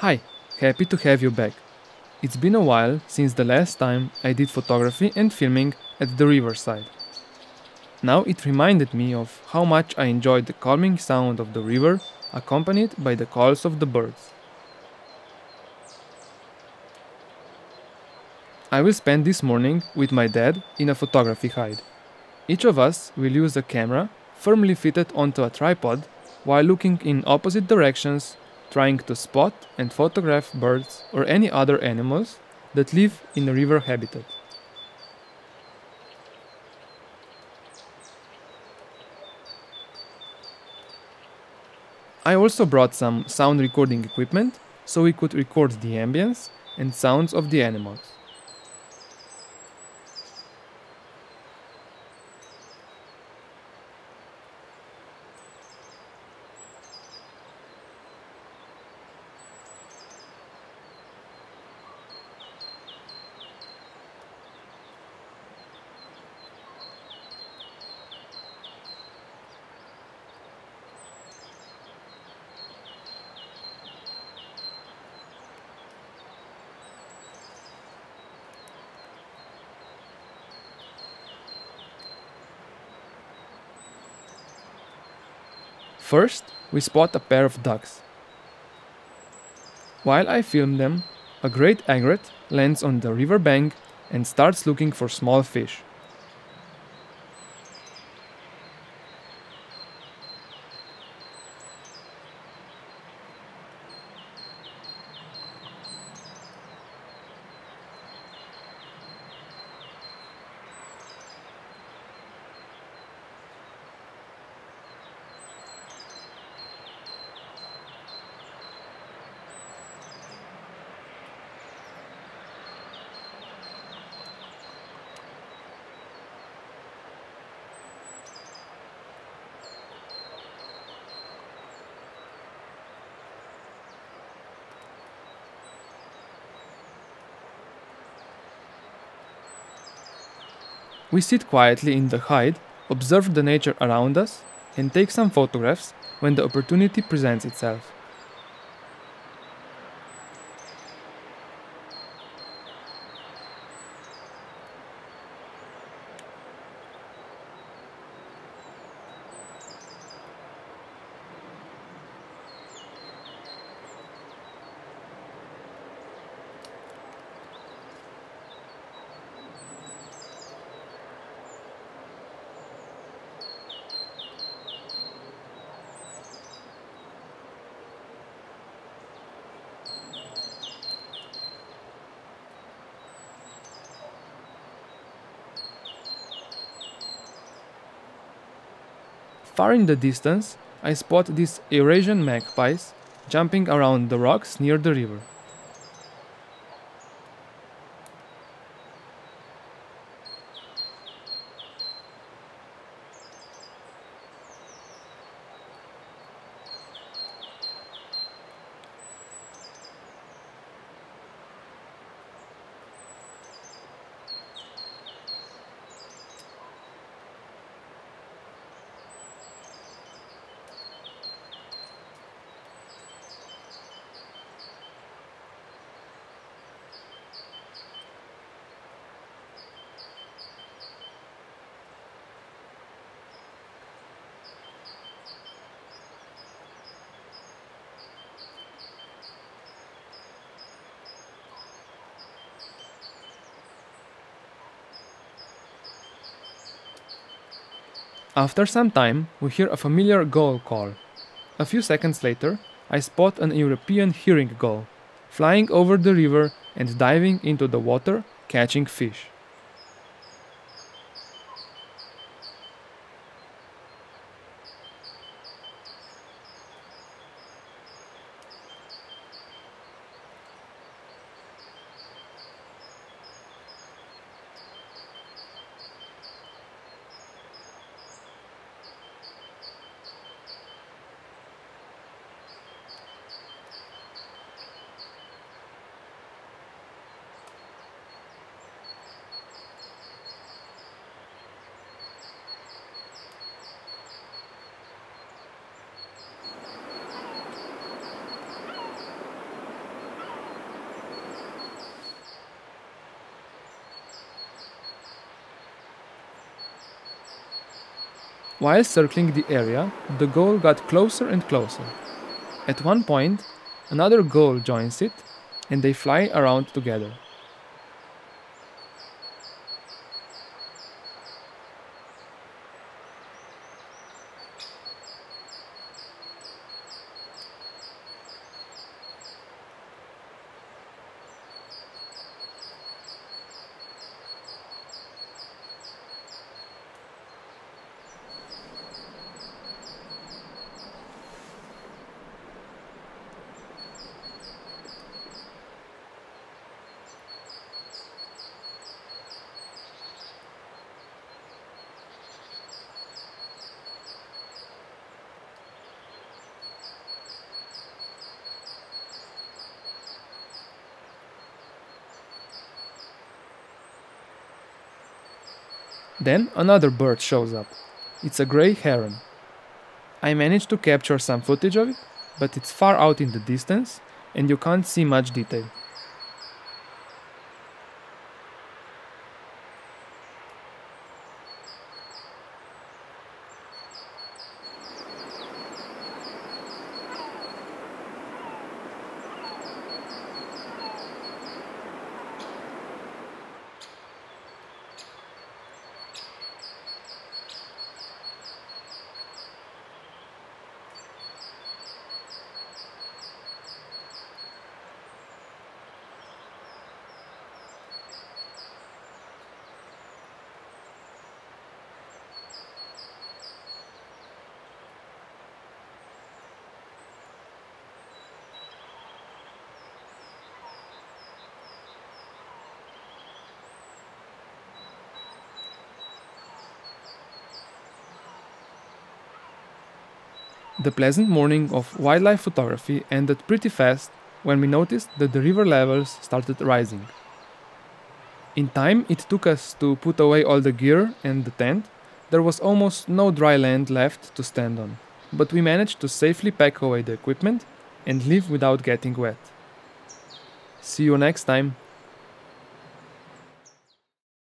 Hi, happy to have you back. It's been a while since the last time I did photography and filming at the riverside. Now it reminded me of how much I enjoyed the calming sound of the river accompanied by the calls of the birds. I will spend this morning with my dad in a photography hide. Each of us will use a camera firmly fitted onto a tripod while looking in opposite directions, trying to spot and photograph birds or any other animals that live in a river habitat. I also brought some sound recording equipment so we could record the ambience and sounds of the animals. First, we spot a pair of ducks. While I film them, a great egret lands on the riverbank and starts looking for small fish. We sit quietly in the hide, observe the nature around us, and take some photographs when the opportunity presents itself. Far in the distance, I spot these Eurasian magpies jumping around the rocks near the river. After some time, we hear a familiar gull call. A few seconds later, I spot an European herring gull, flying over the river and diving into the water, catching fish. While circling the area, the goal got closer and closer. At one point, another goal joins it, and they fly around together. Then another bird shows up. It's a grey heron. I managed to capture some footage of it, but it's far out in the distance and you can't see much detail. The pleasant morning of wildlife photography ended pretty fast when we noticed that the river levels started rising. In time it took us to put away all the gear and the tent. There was almost no dry land left to stand on, but we managed to safely pack away the equipment and leave without getting wet. See you next time!